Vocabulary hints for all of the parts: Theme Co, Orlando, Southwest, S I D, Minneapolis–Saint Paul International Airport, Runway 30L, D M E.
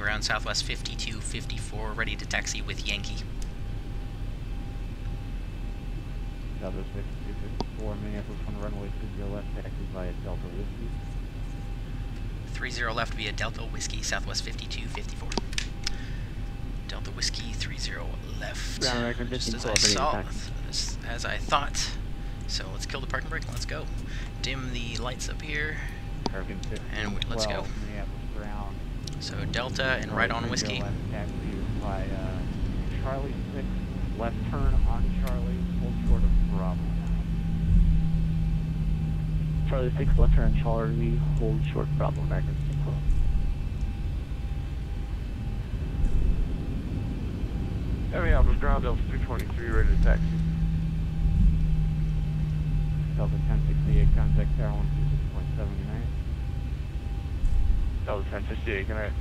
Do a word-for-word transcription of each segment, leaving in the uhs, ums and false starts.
ground, Southwest fifty-two fifty-four, ready to taxi with Yankee. Southwest fifty-two fifty-four, Minneapolis one runway three zero left, taxi via Delta Whiskey. three zero left via Delta Whiskey, Southwest fifty-two fifty-four. Delta Whiskey three zero left. Ground just as I saw, as, as I thought. So let's kill the parking brake. Let's go. Dim the lights up here. And we, let's go. So Delta and right on Whiskey. By uh, Charlie six, left turn on Charlie, hold short of Bravo. Charlie six, left turn on Charlie, hold short Bravo. American six. Every Alpha's ground, Delta three twenty-three, ready to taxi. Delta ten sixty-eight, contact tower one two six point seven, good night. Delta ten sixty-eight, good night.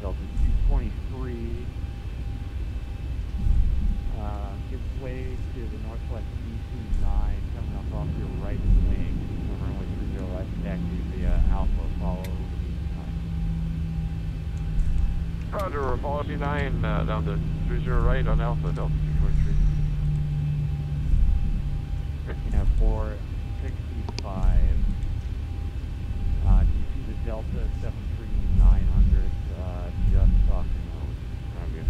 Delta two twenty-three, uh, give way to the northwest D C nine, coming up off your right wing, the runway three zero left, taxi via Alpha, follow. Roger, Apollo nine uh, down to three zero right on Alpha, Delta two twenty-three. Breaking at four sixty-five. Uh, do you see the Delta seven three nine hundred uh, just crossing over? Roger.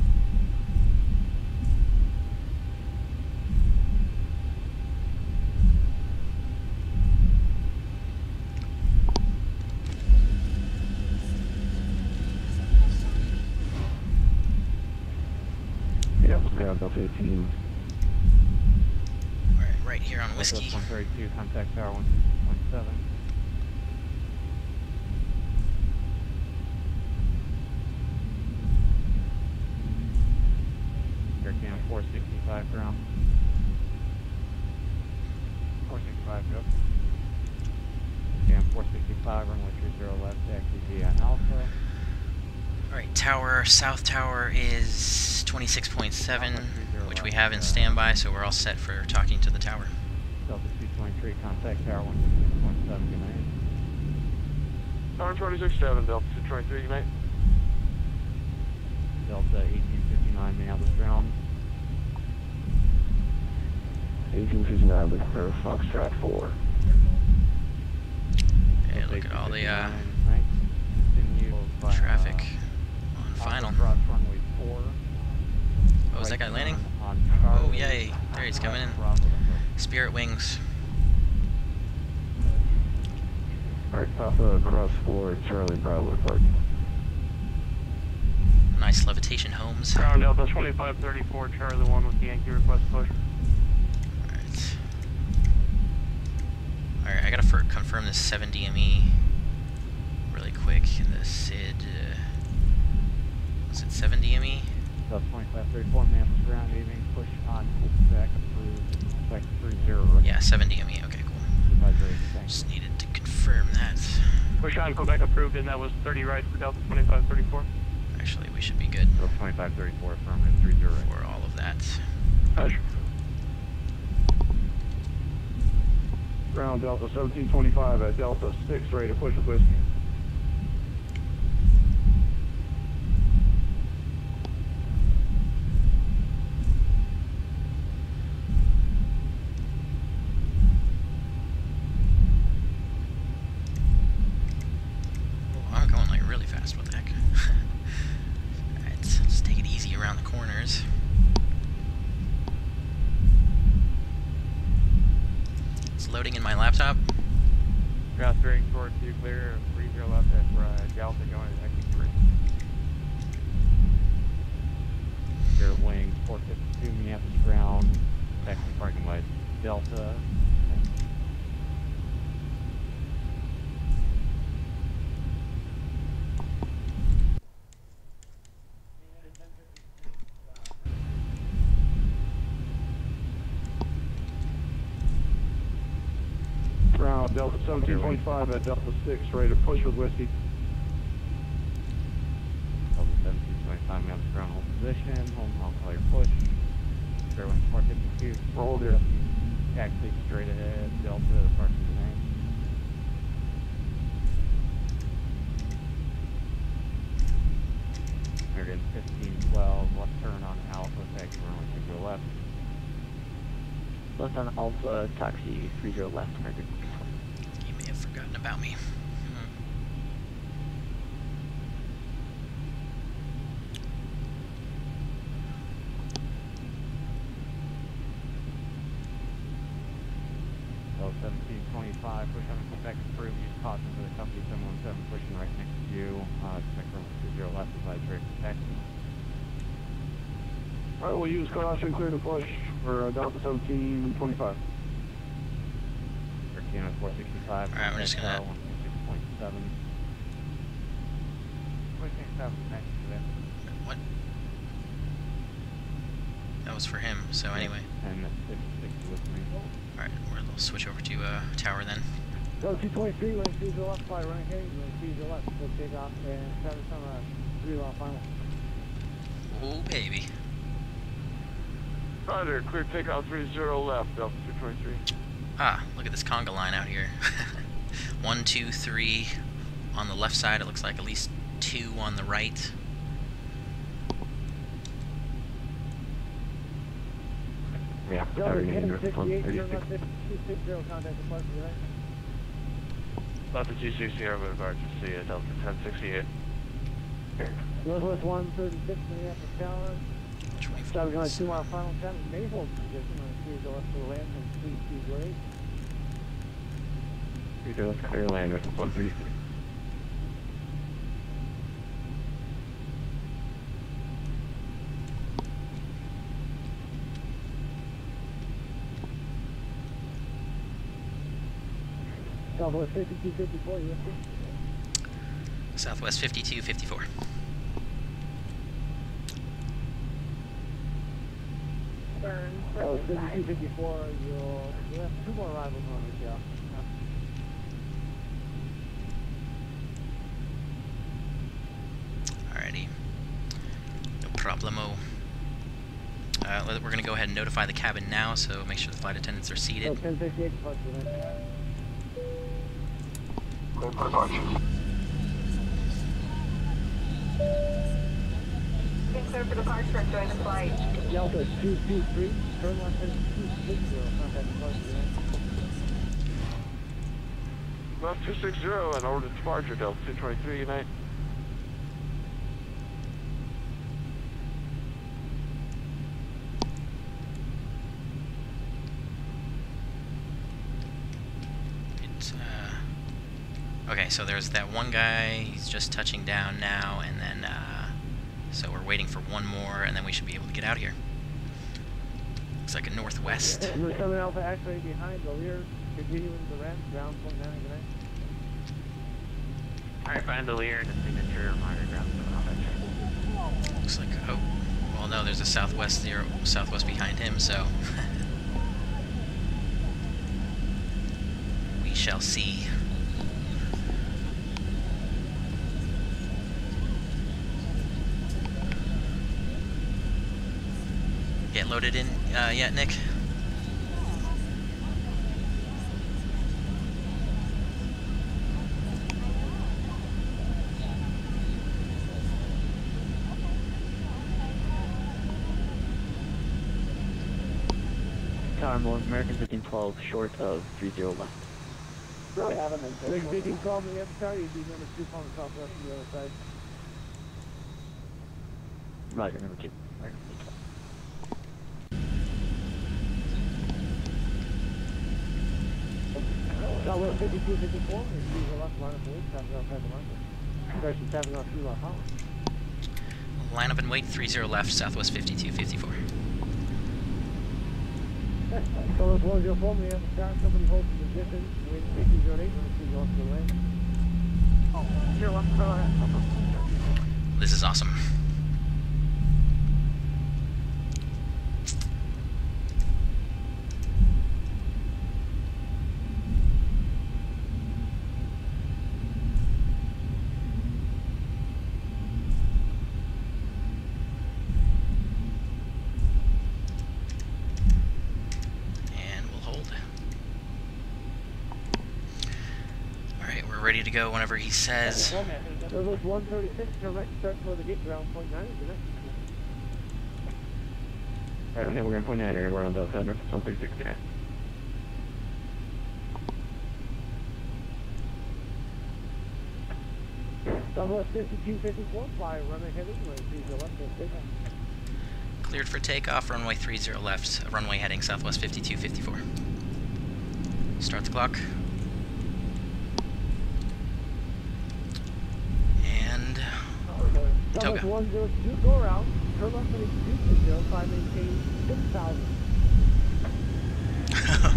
Delta eighteen. Alright, right here on Whiskey. one thirty-two, contact tower one two six point seven. Aircam four sixty-five ground. four sixty-five, go. Aircam four sixty-five, runway three zero left, taxi via Alpha. Alright, tower, south tower is twenty-six point seven, which we have in standby, so we're all set for talking to the tower. Delta two twenty-three, contact tower one two six point seven, good night. Tower twenty-six point seven, Delta two twenty-three, good night. Delta eighteen fifty-nine, Minneapolis ground. eighteen fifty-nine, with Clear Foxtrot four. Hey, look at all the uh, traffic. Final. Oh, is that guy landing? Oh, yay. There he's coming in. Spirit wings. Alright, Papa, cross four, Charlie, Bravo, Park. Nice levitation, Holmes. Ground Delta twenty-five thirty-four, Charlie one with Yankee, request push. Alright. Alright, I gotta confirm this seven D M E really quick. The S I D. Uh, Is it seven D M E? Delta twenty-five thirty-four, Minneapolis ground, aiming, push on, back, approved, like three zero. Yeah, seven D M E, okay, cool. Just needed to confirm that. Push on, Quebec approved, and that was thirty right for Delta twenty-five thirty-four. Actually, we should be good. Delta twenty-five thirty-four, affirmative, three zero right. For all of that. Hush. Ground Delta seventeen twenty-five at Delta six, ready to push with Whiskey. Delta seventeen twenty-five at Delta six, ready to push with Whiskey. Delta seventeen twenty-five, we have the ground hold position, hold and I'll call your push. Fairway four fifty-two, roll there. Taxi straight ahead, Delta, parking nine. Standard is fifteen twelve, left turn on Alpha, taxi runway three zero left. Left on Alpha, taxi three zero left, American. You may have forgotten about me. seventeen twenty-five, push on the back through, use caution for the company seven one seven, pushing right next to you, uh, expect room two zero left as I direct the taxi. Alright, we'll use caution, clear to push, we're uh, down to seventeen twenty-five. four sixty-five, alright, we're just gonna... one sixty-six point seven. What? That was for him, so anyway. And that's fifty-six with me. Alright, we'll switch over to uh, tower then. Go two twenty-three, lane two to the left, fly running heavy, lane two to the left, we'll take off and seven from a three mile final. Oh, baby. Roger, clear takeoff three zero left, Delta two twenty-three. Ah, look at this conga line out here. One, two, three on the left side, it looks like at least two on the right. Yeah, Delta two sixty, over the barge, see you, Delta ten sixty-eight. Northwest one thirty-six, Minneapolis Tower. Starting on two mile final ten, Naples position on three to left to the land and three to grade. three to left clear land with one thirty-six. Southwest fifty-two fifty-four, you have to? Southwest fifty-two fifty-four. Burn. Oh, fifty-two fifty-four, you'll, you'll have two more arrivals on the show. Alrighty. No problemo. Uh, we're going to go ahead and notify the cabin now, so make sure the flight attendants are seated. Oh, ten fifty-eight, plus Clear for departure. Clear for departure, join the flight. Delta two two three, turn left heading two sixty, contact departure. Left two sixty and order departure, Delta two twenty-three, unite. Okay, so there's that one guy, he's just touching down now, and then, uh, so we're waiting for one more, and then we should be able to get out of here. Looks like a Northwest. There's Southern Alpha actually behind the rear, continuing the ramp, ground point nine again. Alright, behind the rear, the signature, minor ground point. Looks like, oh, well no, there's a Southwest zero, Southwest behind him, so. We shall see. Get loaded in uh, yet, Nick? Tower Moore, American fifteen twelve, short of three zero left. Right, I haven't been there. fifteen twelve on the other side, you'd be number two on the top left on the other side. Roger, number two. Southwest fifty-two fifty-four, receive the left line up and wait, time zero five one. Direction seven zero three left. Line up and wait, three zero left, Southwest fifty-two fifty-four. Southwest one zero four, we have a start. Somebody holds position. Wait, fifty zero eight, receive the left lane. Oh, zero left for left. This is awesome. ready to go whenever he says. I don't know, we're going to point out anywhere on Delta Center, one three six nine. Southwest fifty-two fifty-four, fly runway heading runway three zero left, cleared for takeoff, runway three zero left, runway heading Southwest fifty-two fifty-four. Start the clock. And Toga. Southwest one zero two, go around, turn left heading two zero five, maintain six thousand.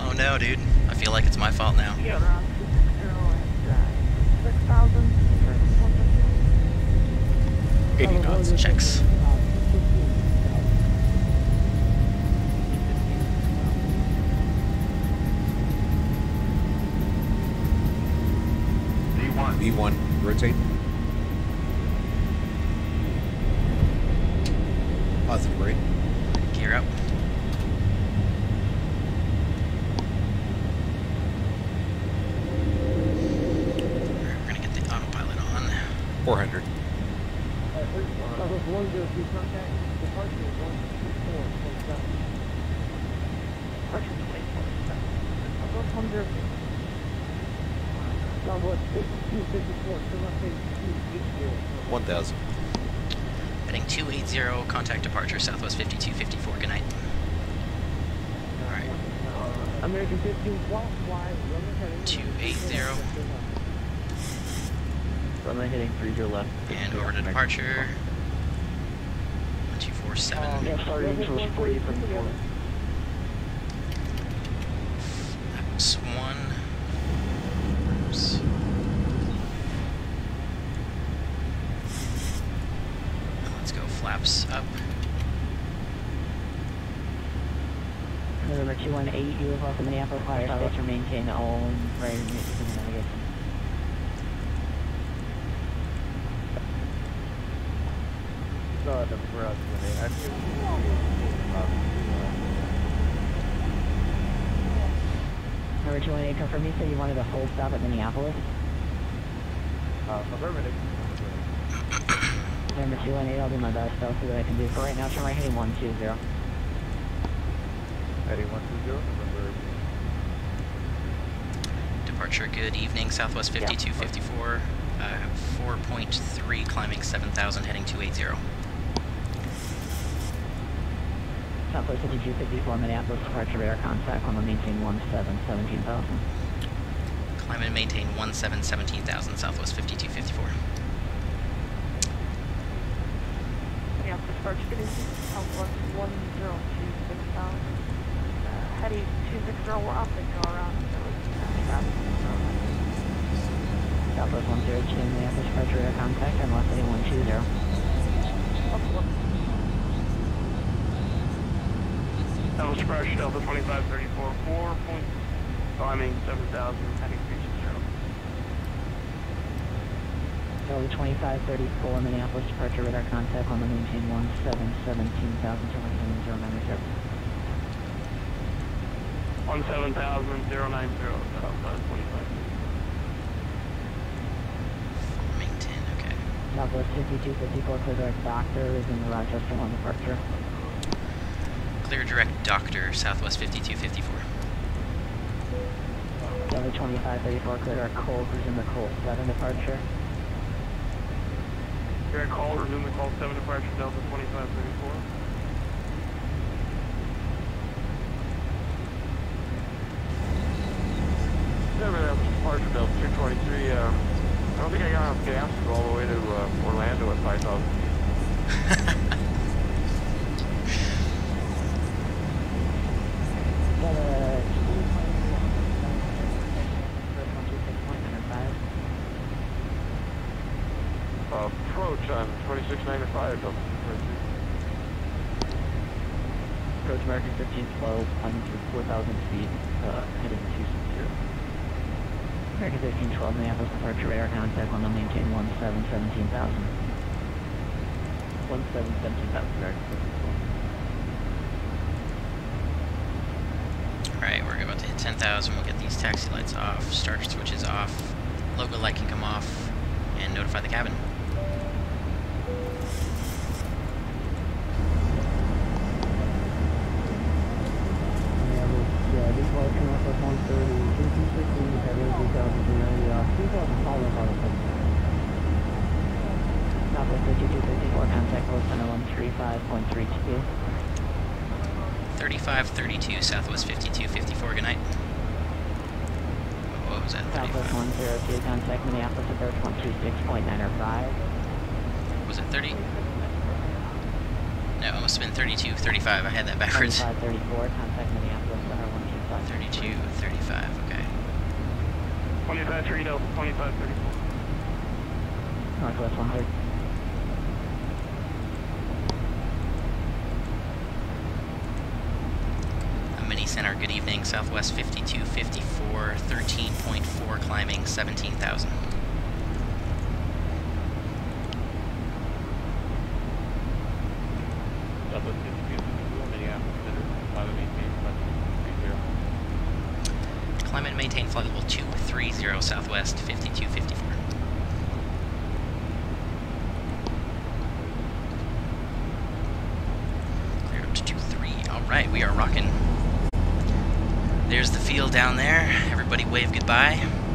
Oh no, dude. I feel like it's my fault now. Yeah. eighty knots, checks. V one, rotate. Positive rate. Gear up. four hundred. one thousand. Heading two eighty, contact departure, Southwest fifty-two fifty-four, good night. Alright. American two eighty. Runway heading three zero left. And over to departure. one two four seven. Uh, sorry, forty from the corner. That's one. Oops. Let's go flaps up. Number two one eight, you have off the Minneapolis fire tower to maintain all right navigation. Number two one eight, confirm you said you wanted a hold stop at Minneapolis? Uh, affirmative. Number two one eight, I'll do my best, I'll see what I can do. For right now, turn right heading one two zero. Heading one two zero, departure, good evening, Southwest fifty-two fifty-four, yeah. uh, four point three, climbing seven thousand, heading two eighty. Southwest fifty-two fifty-four, Minneapolis, departure radar contact, climb and maintain one seven, seventeen thousand. Climb and maintain one seven, seventeen thousand, Southwest fifty-two fifty-four. Minneapolis, departure, good evening, Southwest one zero two six thousand. Heading two sixty, we're up and go around. Southwest one zero two, Minneapolis, departure radar contact, and left heading one two zero. Delta Crush, Delta twenty-five thirty-four, four point climbing seven thousand, heading three sixty. Delta twenty-five thirty-four, Minneapolis, departure radar contact, on the maintain one seven, seventeen thousand, zero nine zero. one seven thousand, zero nine zero, Delta twenty-five. Maintain, okay. Southwest fifty-two fifty-four, clear direct doctor is in the Rochester on departure. Clear direct doctor, Southwest fifty-two fifty-four. Delta twenty-five thirty-four, clear direct cold, resume the cold seven departure. Direct cold, resume the cold seven departure, Delta twenty-five thirty-four. Never that was departure, Delta two twenty-three. Uh, I don't think I got enough gas to go all the way to uh, Orlando at five thousand feet. Approach on twenty-six ninety-five. Approach American fifteen twelve, climbing to four thousand feet, uh, heading two sixty. American fifteen twelve, Minneapolis, departure radar contact, on the maintain one seven, seventeen thousand. one seven, seventeen thousand, American fifteen twelve. Alright, we're good. out to hit ten thousand, we'll get these taxi lights off, start switches off, logo light can come off, and notify the cabin. thirty-five thirty-two, Southwest fifty-two fifty-four, good night. What was that? Southwest one zero two, contact Minneapolis approach one two six point nine five. Was it thirty? No, it must have been thirty-two thirty-five, I had that backwards. thirty-five thirty-four, contact Minneapolis one two five. thirty-two thirty-five, okay. twenty-five thirty, twenty-five thirty-four. Northwest one hundred. Center, good evening, Southwest fifty-two fifty-four, thirteen point four climbing, seventeen thousand. Climb and maintain flight level two three zero, Southwest fifty-two fifty-four. Clear up to two three, alright, we are rocking. There's the field down there. Everybody wave goodbye.